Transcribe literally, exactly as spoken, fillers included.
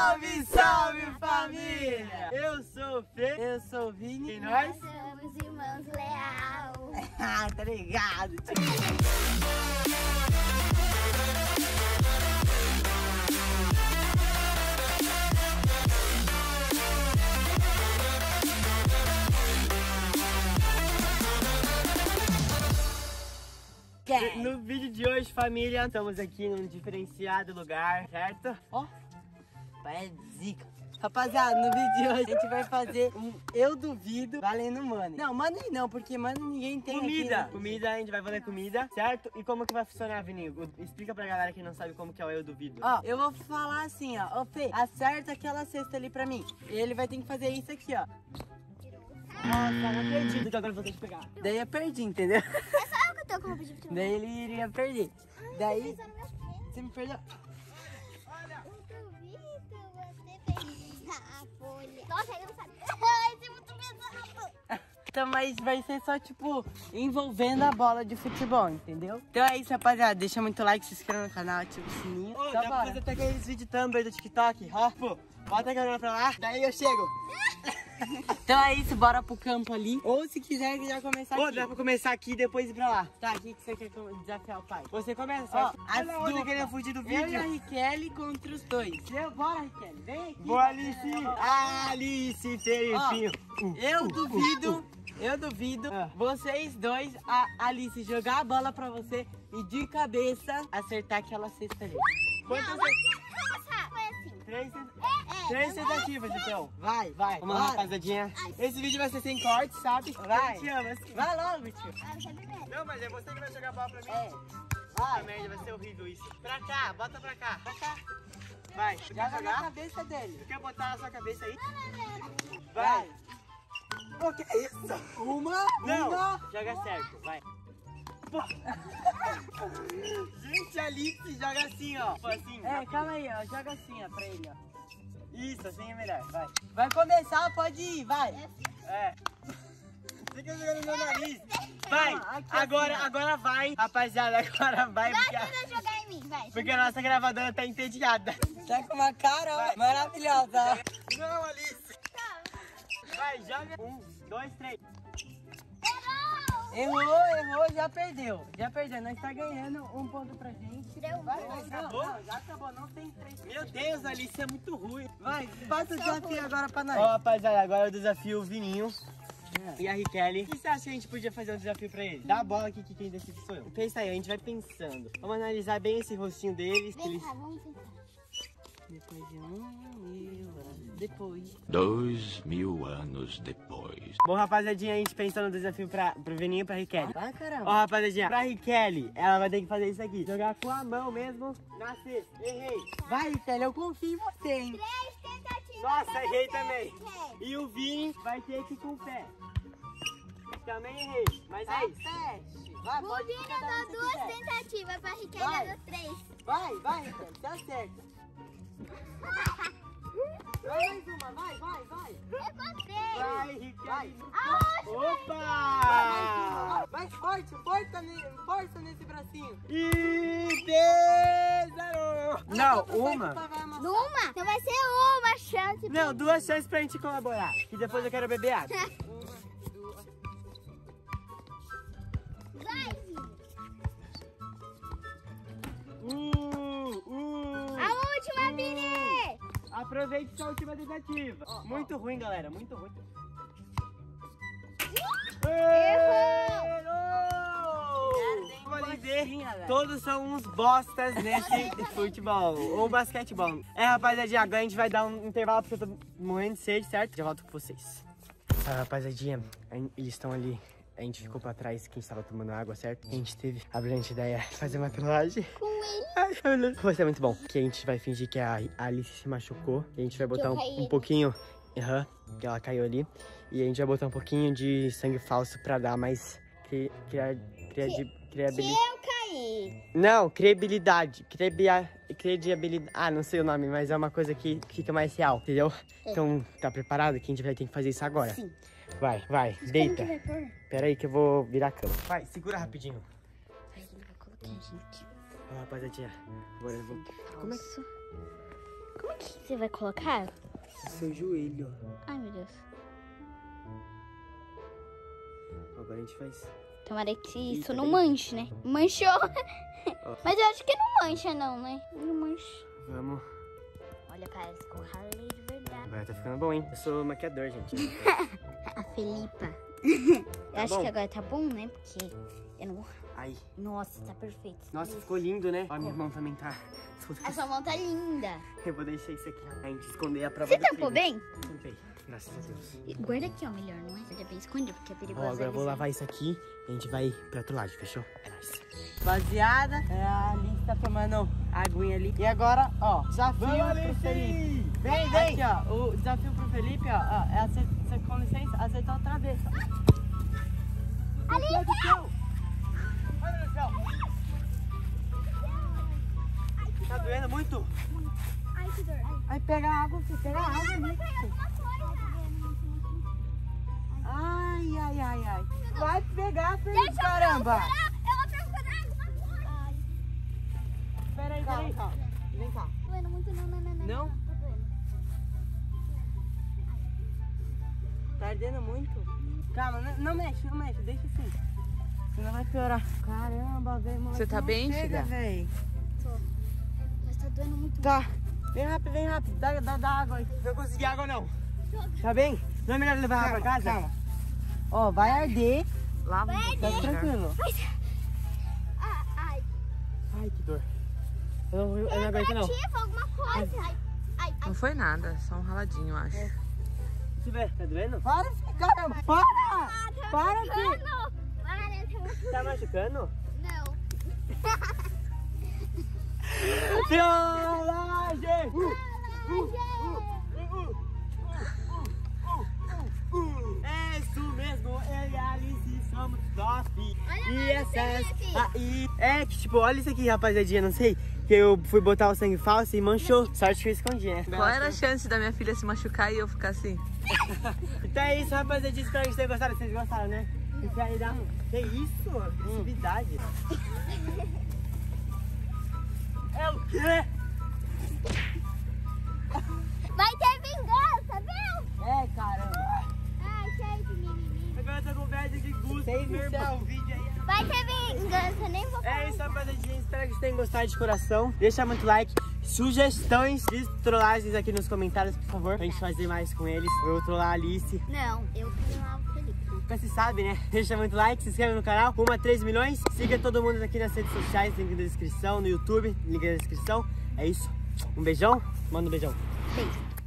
Salve, salve família! Eu sou o Fê, eu sou o Vini e nós somos Irmãos Leal. Ah, tá ligado! No vídeo de hoje, família, estamos aqui num diferenciado lugar, certo? Ó, parece zica. Rapaziada, no vídeo de hoje a gente vai fazer um Eu Duvido valendo money. Não, money não, porque mano ninguém tem comida. Aqui, né? Comida, a gente vai fazer comida, certo? E como que vai funcionar, Vini? Explica pra galera que não sabe como que é o Eu Duvido. Ó, eu vou falar assim, ó. Ô, Fê, acerta aquela cesta ali pra mim. Ele vai ter que fazer isso aqui, ó. Nossa, não acredito que agora eu vou ter que pegar. Daí eu perdi, entendeu? É só eu que tô com o objetivo de... Daí ele iria perder. Ai, daí... Você me perdeu. Olha. A folha. Nossa, eu não sabia. Ai, isso é muito pesado. Então, mas vai ser só, tipo, envolvendo a bola de futebol, entendeu? Então é isso, rapaziada. Deixa muito like, se inscreva no canal, ativa o sininho. Ô, dá pra fazer até aqueles vídeos também do TikTok, ó. Pô, bota a câmera pra lá, daí eu chego. Então é isso, bora pro campo ali. Ou se quiser, já começar Ô, aqui. Dá pra começar aqui e depois ir pra lá. Tá, o que você quer desafiar o pai? Você começa, só. Olha onde queria fugir do vídeo. Eu e a Riquelme contra os dois. Eu, bora, Riquelme, vem aqui. Boa, Alice. Alice, Felipinho. Eu duvido, eu duvido, vocês dois, a Alice jogar a bola pra você e de cabeça acertar aquela cesta ali. Quantas Três, é, é, três tentativas, então. Vai, vai. Vamos lá, rapazadinha. Esse vídeo vai ser sem corte, sabe? Vai. Eu te amo, assim. Vai logo, tio. Não, mas é você que vai jogar a bola pra mim. É. Vai. Merda, vai ser horrível isso. Pra cá, bota pra cá. Pra cá. Vai. Joga na cabeça dele. Você quer botar na sua cabeça aí? Vai. O que é isso? Uma, não. Uma. Joga certo, vai. Gente, a Alice joga assim, ó. Assim, é, calma aí, ó. Joga assim, ó, pra ele, ó. Isso, assim é melhor, vai. Vai começar, pode ir, vai. É. Fica jogando meu nariz. Vai, agora, agora vai. Rapaziada, agora vai. Vai, porque... jogar em mim, vai. Porque a nossa gravadora tá entediada. Tá com uma cara, ó, maravilhosa. Não, Alice. Vai, joga. Um, dois, três. Errou, errou, já perdeu. Já perdeu, nós tá ganhando um ponto pra gente. Deu vai, vai, acabou? Não, já acabou, não tem três. Meu Deus, Alice, é muito ruim. Vai, passa o desafio agora pra nós. Ó, rapaziada, agora eu desafio o Vininho é. e a Riquelme. O que você acha que a gente podia fazer um desafio pra ele? Dá a bola aqui que quem decide sou eu. Pensa aí, a gente vai pensando. Vamos analisar bem esse rostinho deles. Vem cá, vamos tentar. Depois de um mil anos depois. Dois mil anos depois. Bom, rapaziadinha, a gente pensou no desafio pra, pro Vininho e pra Riquelme. Ah, caramba. Ó, rapaziadinha, pra Riquelme, ela vai ter que fazer isso aqui. Jogar com a mão mesmo na cesta. Errei. Vai, Riquelme, eu confio em você, hein. Três tentativas. Nossa, errei também. E o Vini vai ter que ir com o pé. Também errei, mas é isso. Vai, o Vini dá duas tentativas, pra Riquelme dá três. Vai, vai, Riquelme, tá certo. Mais uma, vai, vai, vai. É você. Vai, Riquelme. Opa! Vai, forte, força, força nesse bracinho. E desarou. Não, uma. Uma? Então vai ser uma chance. Não, duas chances pra gente colaborar. Que depois eu quero beber água. Uma, duas. Vai, Vini. Uh, uh. A última, Vini. Aproveite sua última tentativa. Oh, muito oh. ruim, galera. Muito ruim. Errou! Vou lhe dizer, todos são uns bostas nesse futebol ou basquetebol. É, rapaziadinha, agora a gente vai dar um intervalo porque eu tô morrendo de sede, certo? Já volto com vocês. Ah, rapaziadinha, eles estão ali. A gente ficou pra trás, quem estava tomando água, certo? A gente teve a brilhante ideia de fazer uma pilagem. Vai ser muito bom. Que a gente vai fingir que a Alice se machucou. E a gente vai botar um, um pouquinho... Aham, uhum, que ela caiu ali. E a gente vai botar um pouquinho de sangue falso pra dar mais... Cri, criar, criar, que, criabilidade. Que eu caí. Não, credibilidade. Crebia, credibilidade. Ah, não sei o nome, mas é uma coisa que fica mais real, entendeu? É. Então, tá preparado? Que a gente vai ter que fazer isso agora. Sim. Vai, vai, mas deita. Pera aí que eu vou virar a cama. Vai, segura rapidinho. Ai, não vai colocar, gente. Ó, rapaziadinha, agora eu vou... Como é que... Como é que você vai colocar? Seu joelho. Ai, meu Deus. Agora a gente faz... Tomara que isso não manche, né? Manchou. Ó. Mas eu acho que não mancha, não, né? Não mancha. Vamos. Olha, parece que eu ralei de verdade. Agora tá ficando bom, hein? Eu sou maquiador, gente. A Felipa. Eu tá acho bom. que agora tá bom, né? Porque eu não... Ai. Nossa, tá perfeito. Nossa, isso. Ficou lindo, né? Ó, a minha mão também tá... A sua mão tá linda. Eu vou deixar isso aqui, ó. A gente esconder a prova Você do tampou crime. bem? Tampei, graças a Deus. E guarda aqui, ó, melhor, não é? Guarda bem, esconde, porque é perigoso. Ó, agora eu vou lavar isso aqui e a gente vai pra outro lado, fechou? É nóis. Rapaziada, a Alice tá tomando aguinha ali. E agora, ó, desafio Vamos, pro Felipe. Vem, vem. Aqui, ó, o desafio pro Felipe, ó, ó é aceitar, com licença, aceitar o travessa. Alice! Olha no céu! Olha no céu! Tá doendo muito? Muito. Ai, que dor. Ai. Aí pega a água, você pega a água. Ai, né? ai, ai, ai, ai. Vai pegar, Felipe, caramba. Ela pegou a água. Espera aí, calma, calma. Vem cá. Não tá doendo muito, não, não, não, não. Não? Tá doendo. Tá ardendo muito? Calma, não, não mexe, não mexe. Deixa assim. Senão vai piorar. Caramba, velho. Você tá bem, chega, velho? Tô. Tá doendo muito. Tá. Vem rápido, vem rápido. Dá, dá, dá água aí. Não consegui água, não. Tá bem? Não é melhor levar água pra casa? Calma. Ó, vai arder. Lá vai arder. Tá tranquilo. Mas... Ah, ai. Ai, que dor. Eu não, eu não aguento, não. Alguma coisa. Ai. Ai, ai, ai. Não foi nada. Só um raladinho, eu acho. É. Deixa eu ver. Tá doendo? Para, caramba. Para. Ah, tá para, filho. Tá, tá, tá machucando? Não. Trollagem! Uh, uh, uh, uh, uh, uh, uh. É isso mesmo, eu e a Alice somos top. Olha, e essas aí. É que tipo, olha isso aqui, rapaziadinha, não sei. Que eu fui botar o sangue falso e manchou. Sorte que eu escondi, né? Qual era a chance da minha filha se machucar e eu ficar assim? Então é isso, rapaziadinha, espero que vocês gostaram. Vocês gostaram, né? Isso aí dá um... Que isso? Agressividade. É o quê? Vai ter vingança, viu? É, caramba. Ai, gente, mimimi. Agora tá com média de gosto, meu irmão. Vídeo aí. Vai ter vingança, nem vou falar. É isso, rapaziadinha. Espero que vocês tenham gostado de coração. Deixa muito like. Sugestões de trollagens aqui nos comentários, por favor. Pra gente fazer mais com eles. Eu trollar a Alice. Não, eu trollar o Felipe. Nunca se sabe, né? Deixa muito like, se inscreve no canal. Rumo a três milhões. Siga todo mundo aqui nas redes sociais. Link na descrição, no YouTube. Link na descrição. É isso. Um beijão. Manda um beijão. Beijo.